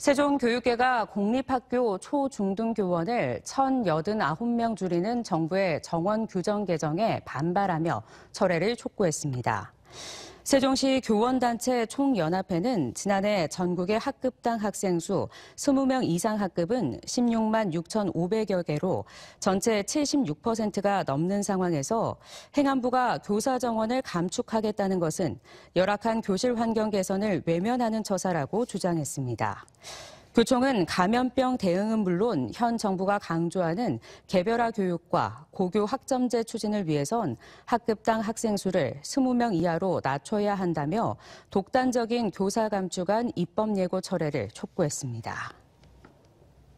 세종교육계가 공립학교 초중등교원을 1,089명 줄이는 정부의 정원 규정 개정에 반발하며 철회를 촉구했습니다. 세종시 교원단체 총연합회는 지난해 전국의 학급당 학생 수 20명 이상 학급은 16만 6,500여 개로 전체 76%가 넘는 상황에서 행안부가 교사 정원을 감축하겠다는 것은 열악한 교실 환경 개선을 외면하는 처사라고 주장했습니다. 교총은 감염병 대응은 물론 현 정부가 강조하는 개별화 교육과 고교학점제 추진을 위해선 학급당 학생 수를 20명 이하로 낮춰야 한다며 독단적인 교사 감축안 입법 예고 철회를 촉구했습니다.